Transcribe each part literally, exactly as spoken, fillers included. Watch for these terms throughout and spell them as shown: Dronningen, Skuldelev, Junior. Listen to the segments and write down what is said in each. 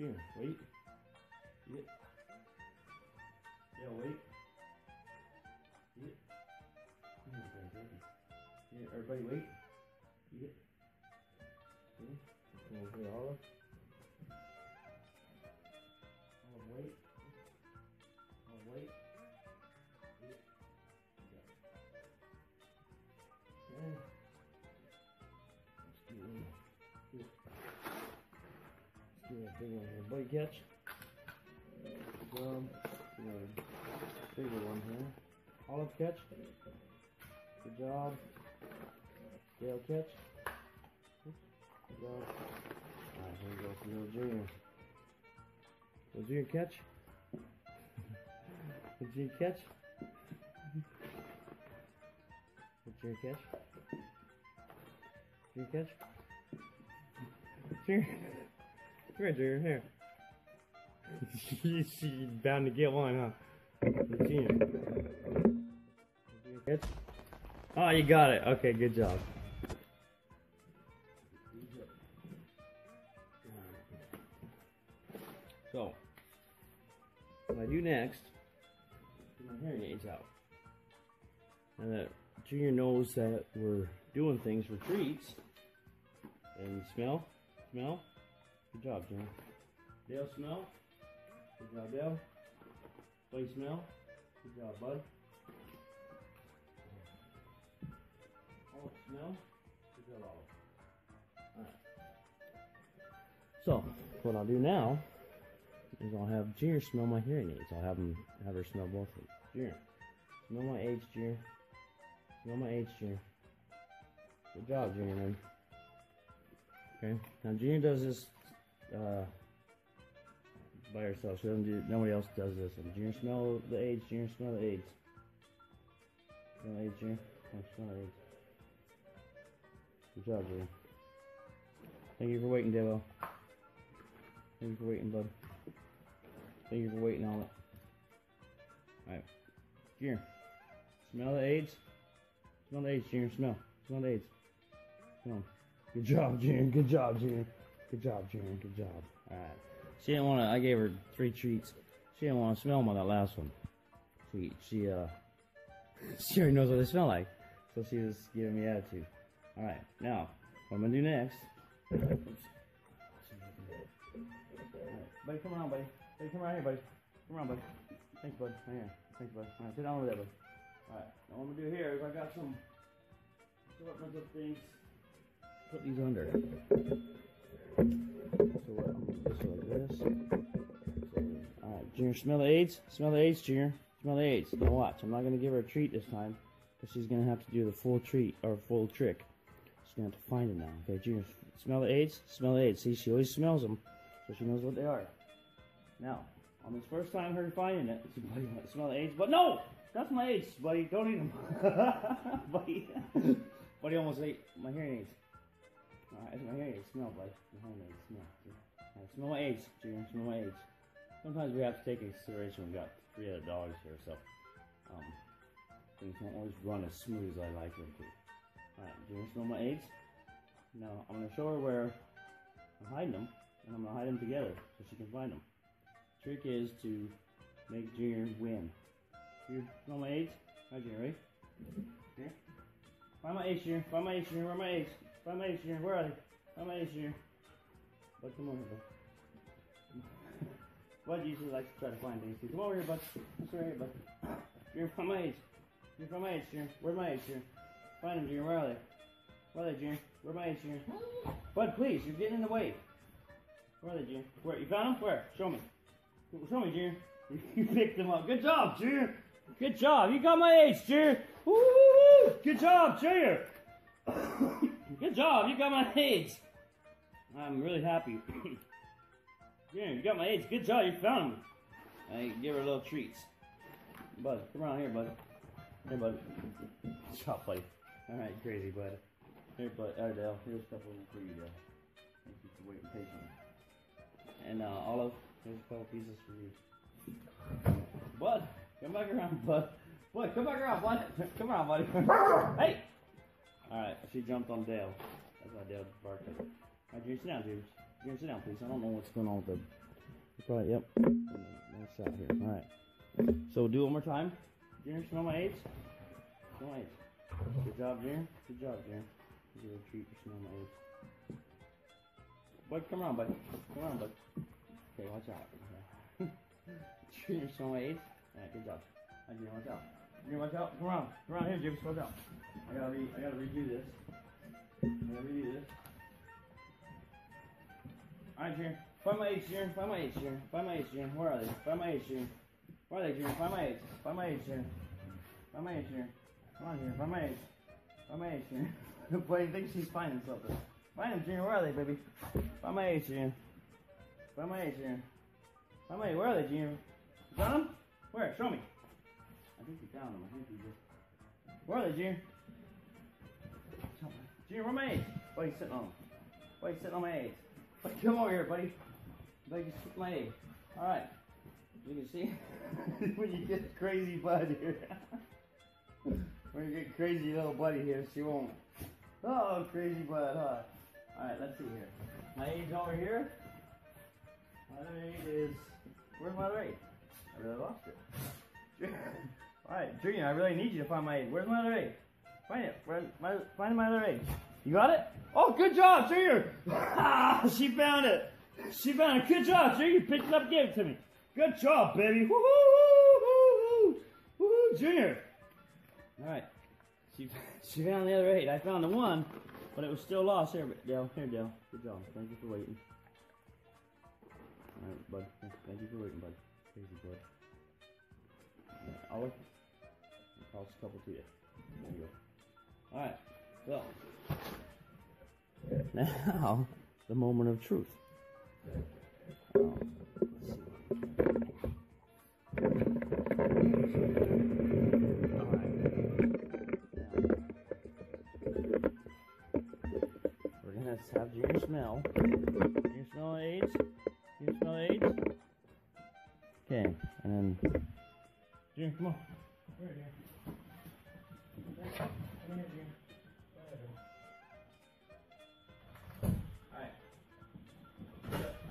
Here, wait. Eat it. Yeah, wait. Eat it. Yeah, everybody wait. Eat it. Okay, okay, Olive. Olive, wait. Olive, wait. Eat it. Okay. Let's do it. Here. Let's do that big one. Everybody catch. Um, bigger one here. Olive, catch. Good job. Dale, catch. Good job. Alright, here we go for little Junior. Little Junior, catch. Little Junior, catch. Little Junior, catch. Junior, catch. Junior. Come here, Junior. Here. She's bound to get one, huh? Little Junior. Catch. Oh, you got it. Okay, good job. So, what I do next, get my hearing aids out. And that Junior knows that we're doing things for treats. And smell, smell. Good job, Junior. Dale, smell. Good job, Dale. Buddy, smell. Good job, bud. Olive, smell. Good job, Olive. Alright. So, what I'll do now is I'll have Junior smell my hearing aids. I'll have him have her smell both of them. Junior, smell my aids, Junior. Smell my aids, Junior. Good job, Junior, man. Okay. Now Junior does this uh, by herself. She doesn't do. Nobody else does this. And Junior, smell the aids. Junior, smell the aids. Smell the aids, Junior. Oh, smell the aids. Good job, Junior. Thank you for waiting, Devo. Thank you for waiting, bud. Thank you for waiting on it. Alright. Junior. Smell the aids. Smell the aids, Junior. Smell. Smell the aids. Smell. Good job, Junior. Good job, Junior. Good job, Junior. Good job. Alright. She didn't want to. I gave her three treats. She didn't want to smell them on that last one. She, she, uh, she already knows what they smell like. So she was giving me attitude. Alright. Now, what I'm going to do next. Oops. Alright. Buddy, come around, buddy. Hey, come around here, buddy. Come around, buddy. Thanks, bud. Right here. Thanks, bud. All right, sit down over there, buddy. All right. Now what I'm gonna do here is I got some assortments of things. Put these under. So what? I'm gonna do this like this. So, all right, Junior, smell the aids. Smell the aids, Junior. Smell the aids. Now watch. I'm not gonna give her a treat this time, because she's gonna have to do the full treat or full trick. She's gonna have to find it now. Okay, Junior, smell the aids. Smell the aids. See, she always smells them, so she knows what they are. Now, on this first time her finding it, she bloody might smell the AIDS, but no! That's my AIDS, buddy. Don't eat them. buddy. buddy almost ate my hearing aids. Alright, that's my hearing aids. Smell, buddy. My hearing aids. Smell. Alright, smell my AIDS, Junior. Smell my AIDS. Sometimes we have to take into consideration we've got three other dogs here, so um, things don't always run as smooth as I like them to. Alright, Junior, smell my AIDS. Now, I'm going to show her where I'm hiding them, and I'm going to hide them together so she can find them. Trick is to make Junior win. Junior, smell my aids. Alright, Junior, ready? Here. Find my aids, Junior. Find my aids, Junior. Where are my aids? Find my aids, Junior. Where are they? Find my aids, Junior. Bud, come over here, bud. Bud usually likes to try to find things too. Come over here, bud. Come over here, bud. Junior, find my aids. Junior, find my aids, Junior. Where are my aids, Junior? Find them, Junior. Where are they? Where are they, Junior? Where are my aids, Junior? Bud, please. You're getting in the way. Where are they, Junior? Where? You found them? Where? Show me. Show me, Junior. You picked them up. Good job, Junior. Good job. You got my aids, Junior. Woo! Good job, Junior. Good job. You got my aids. I'm really happy. Junior, you got my aids. Good job. You found them. I give her little treats. Bud, come around here, bud. Here, bud. Good job, buddy. All right, crazy, bud. Here, bud. All right, Dale. Here's a couple for you, Dale. Thank you for waiting patiently. And uh, Olive. There's a couple pieces for you. Bud, come back around, bud. Bud, come back around, bud. Come around, buddy. Hey! Alright, she jumped on Dale. That's why Dale barked at her. Alright, Junior, sit down, dude. Junior, sit down, please. I don't know what's going on with the Right, yep. Nice shot here. Alright. So we'll do one more time. Junior, smell my eights. Smell my eights. Good job, Junior. Good job, Junior. You get a treat for smell my eights. Bud, come around, bud. Come around, bud. Okay, watch out. Okay. Junior, smell my eights. Alright, good job. Alright, Junior, watch out. Junior, watch out. Come around. Come around here, Junior. Watch out. I gotta, re I gotta redo this. I gotta redo this. Alright, Junior. Find my eights, Junior. Find my eights, Junior. Find my eights, Junior. Where are they? Find my eights, Junior. Where are they, Junior? Find my eights. Find my eights, Junior. Find my eights, Junior. Come on, Junior. Find my eights. Find my eights, Junior. The boy thinks he's finding something. Find them, Junior. Where are they, baby? Find my eights, Junior. Find my eights, Junior. Find my eights. Where are they, Junior? You got them? Where? Show me. I think you found them. I think you just. Where are they, Junior? Junior, where are my eights? Why are you sitting on them? Why are you sitting on my eights? Come over here, buddy. Like you see my egg. Alright. You can see when you get crazy bud here. When you get crazy little buddy here, she won't. Oh, crazy bud, huh? Alright, let's see here. My egg's over here. My other egg is. Where's my other egg? I really lost it. Alright, Junior, I really need you to find my egg. Where's my other egg? Find it. Where, my, find my other egg. You got it? Oh, good job, Junior! Ah, she found it. She found it. Good job, Junior. You picked it up and gave it to me. Good job, baby. Woohoo! Woohoo! Woohoo! Junior. All right. She she found the other eight. I found the one, but it was still lost. Here, Dale. Here, Dale. Good job. Thank you for waiting. All right, bud. Thank you for waiting, bud. Crazy bud. Right, I'll toss a couple to you. There you go. All right. So. Now, the moment of truth. Um, let's see. All right. Now, we're gonna have Junior smell. Junior smell AIDS. Junior smell AIDS. Okay, and then Junior, come on. Where are you? Come here, Junior.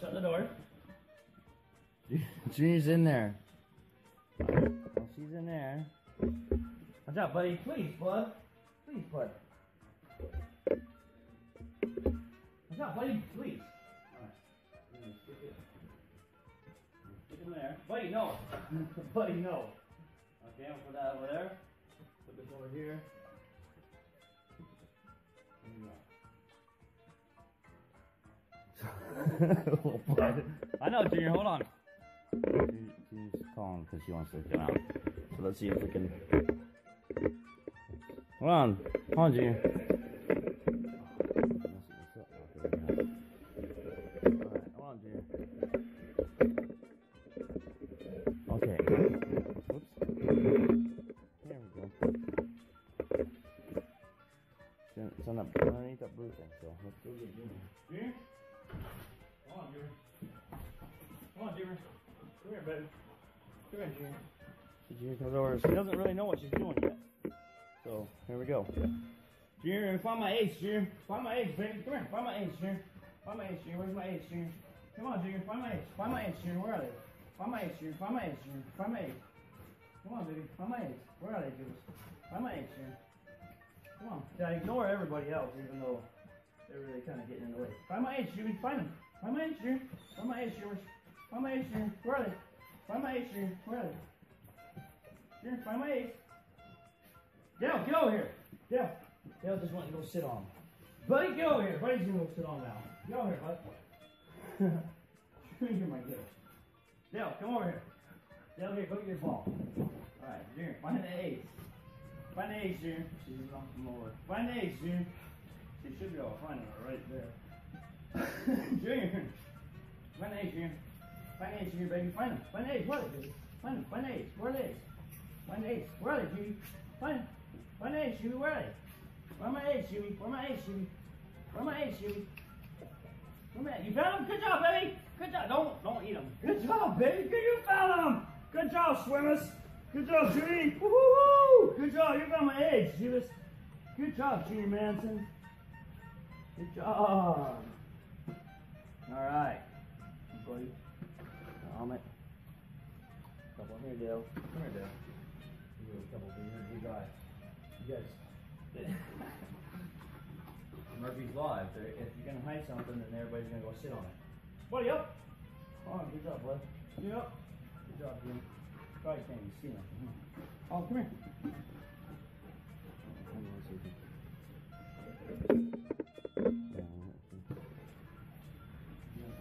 Shut the door. Junior's in there. Oh, she's in there. Watch out, buddy. Please, bud. Please, bud. Watch out, buddy. Please. Alright. Stick him there. Buddy, no. Buddy, no. Okay, I'm gonna put that over there. Put this over here. There you go. Oh, I know, Junior, hold on. She's calling because she wants to come out. So let's see if we can. Hold on. Hold on, Junior. Alright, hold on, Junior. Okay. Whoops. There we go. It's on that, underneath that blue thing, so let's go get Junior. Junior? Come on, Junior. Come on, Junior. Come here, baby. Come here, Junior. So Junior comes over. She doesn't really know what she's doing yet. So, here we go. Junior, find my ace, Junior. Find my ace, baby. Come here. Find my ace, Junior. Find my ace, Junior. Where's my ace, Junior? Come on, Junior. Find my ace. Find my ace, Junior. Where are they? Find my ace, Junior. Find my ace, Junior. Find my ace. Come on, baby. Find my ace. Where are they, Junior? Find my ace, Junior. Come on. Yeah, ignore everybody else, even though they're really kind of getting in the way. Find my ace, Junior. Find them. Find my ace, Junior. Find my ace, Junior. Find my ace, Junior. Where are they? Find my ace, Junior. Where are they? Junior, find my ace. Dale, get over here. Dale. Dale just went to go sit on him. Buddy, get over here. Buddy's going to go sit on now. Get over here, bud. Junior, my goodness. Dale, come over here. Dale, here, go get your ball. Alright, Junior, find the ace. Find the ace, Junior. She's going to come over. Find the ace, Junior. She should be able to find it right there. Junior, find the eggs, Junior. Find the eggs, Junior, baby. Find them. Find the eggs. Where are they? Find them. Find the eggs. Where are they? Find the eggs. Where are they, Junior? Find them. Find the eggs, Junior. Where are they? Where are my eggs, Junior? Where are my eggs, Junior? Where are my eggs, Junior? Where are my eggs? You found them? Good job, baby. Good job. Don't don't eat them. Good job, baby. Good, you found them. Good job, swimmers. Good job, Junior. Woohoo! Good job. You found my eggs, Junior. Good job, Junior Manson. Good job. All right, buddy. helmet. Couple here, Dale. Come here, Dale. You do a couple beers. You guys. You guys. Murphy's Law. If, if you're gonna hide something, then everybody's gonna go sit on it. Buddy up. Oh, good job, bud. Yep. Good job, dude. Probably can't even see nothing. Huh? Oh, come here.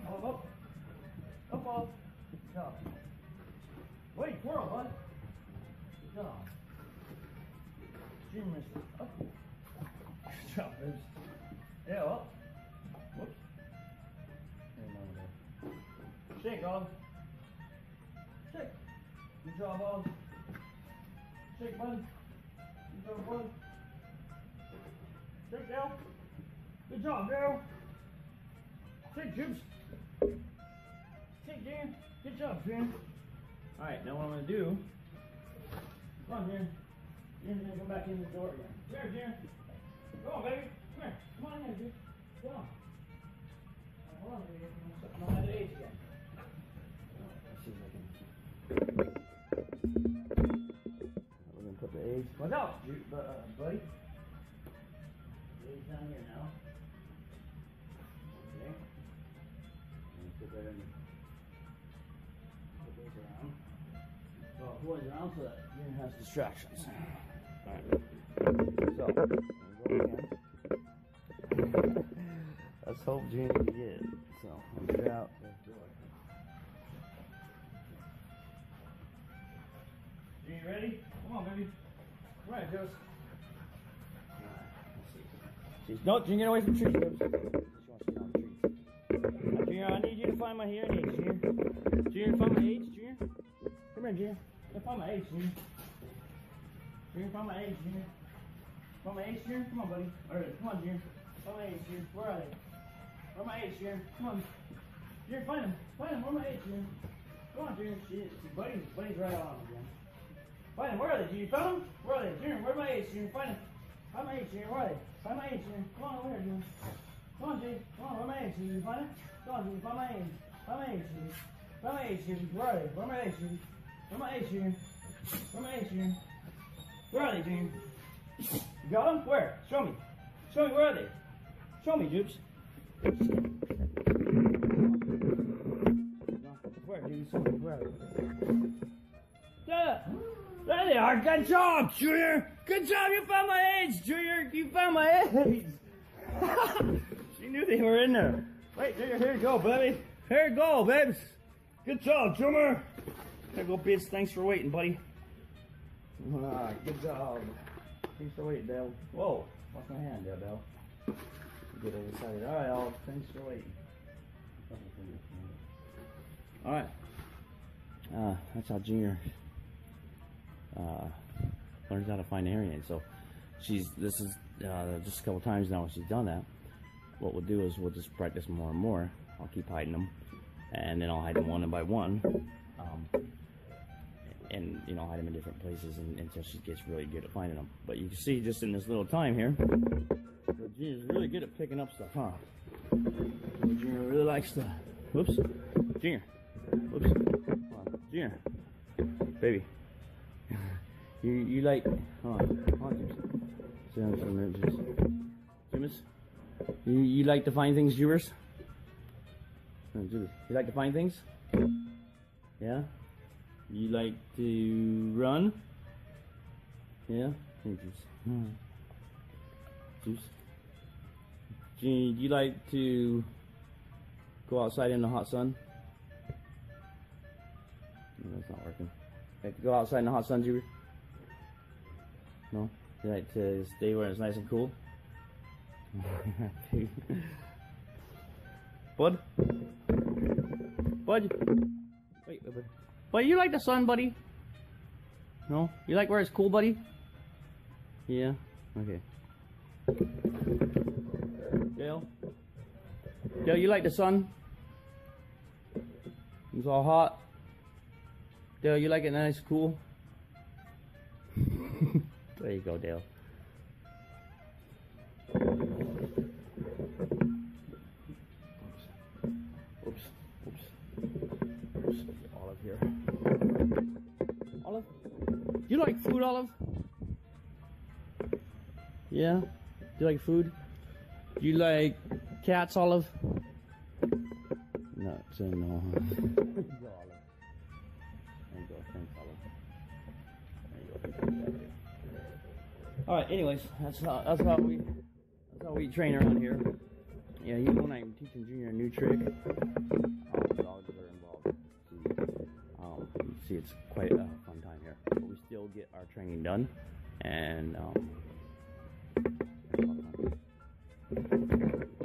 Up, up. Up, up. Good job. Wait, twirl, bud. Good job. Junior, up. Good job, Moose. Yeah, up. Whoops. Shake, Bob. Shake. Good job, Bob. Shake, bud. Good job, bud. Shake, Dale. Good job, Dale. Shake, Juice. Shake, Dan. Good job, Dan. All right, now what I'm going to do, come on, Dan. Dan's going to come back in the door again. There, Dan. Go on, baby. Come here. Come on in, dude. Go on. Hold on, baby. I'm going to set my age again. We're gonna put the eggs. What's up, uh, buddy? The eggs down here now. Okay. And put that in. Put those around. Well, oh, boys around so that you didn't have distractions. All right. So we'll go again. Let's hope Junior can get it. So I'll get out that door. Are you ready? Come on, baby. All right, Juice. She's not. You get away from trees, Juice. She wants to get on trees. Now, Junior, I need you to find my hair and age, Junior. Junior, find my age, Junior. Come here, Junior. Go find my age, Junior. Junior, find my age, Junior. Find my age, Junior. Come on, buddy. All right, come on, Junior. Find my age, Junior. Where are they? Where my age, Junior? Come on, Junior. Find him. Find him. Where my age, Junior? Come on, Junior. She is. Buddy's, buddy's right on him, Junior. Find them. Where are they? Junior, found them? Where are they? Junior, where's my age, Junior? Find them. Find my age, Junior. Where are they? Find my age, Junior. Come on over here, Junior. Come on, Junior. Come on, where's my age, Junior? Find them. Come on, Junior. Find my age. Find my age, Junior. Find my age, Junior. Where are they? Where's my age, Junior? Where's my age, Junior? Where's my age, Junior? Where are they, Junior? You got them? Where? Show me. Show me, where are they? Show me, Jupes. Where, Junior? Show me, where are they? Yeah. There they are. Good job, Junior. Good job. You found my age, Junior. You found my age. She knew they were in there. Wait, Junior. Here you go, baby. Here you go, babes. Good job, Junior. There you go, bitch. Thanks for waiting, buddy. Ah, good job. Thanks for waiting, Dale. Whoa. Watch my hand there, Dale. Get excited. All right, all. Thanks for waiting. All right. Uh, that's how Junior Uh, learns how to find areas. So she's this is uh, just a couple times now when she's done that. What we'll do is we'll just practice more and more. I'll keep hiding them, and then I'll hide them one by one, um, and you know, hide them in different places and, until she gets really good at finding them. But you can see just in this little time here, Junior's really good at picking up stuff, huh? Junior really likes to. Whoops, Junior. Whoops, Junior. Baby. You you like hold on, hold on, Jimus. Jimus, you you like to find things, Jimus? No, Jimus. You like to find things? Yeah. You like to run? Yeah. Hey, Jimus. Jimus. Do you like to go outside in the hot sun? No, that's not working. You like to go outside in the hot sun, Jimus? No? You like to stay where it's nice and cool? Bud? Bud? Wait, wait, wait. Bud, you like the sun, buddy? No? You like where it's cool, buddy? Yeah? Okay. Dale? Dale, you like the sun? It's all hot. Dale, you like it nice and cool? There you go, Dale. Oops. Oops. Oops. Oops. Olive? You like food, Olive? Yeah? You like food? You like cats, Olive? No, it's a no. There you go, Olive. There you go, thanks, Olive. There you go. Alright, anyways, that's how, that's how we that's how we train around here. Yeah, you know, when I'm teaching Junior a new trick, all the dogs are involved. Um, see, it's quite a fun time here. But we still get our training done, and um, it's a lot of fun.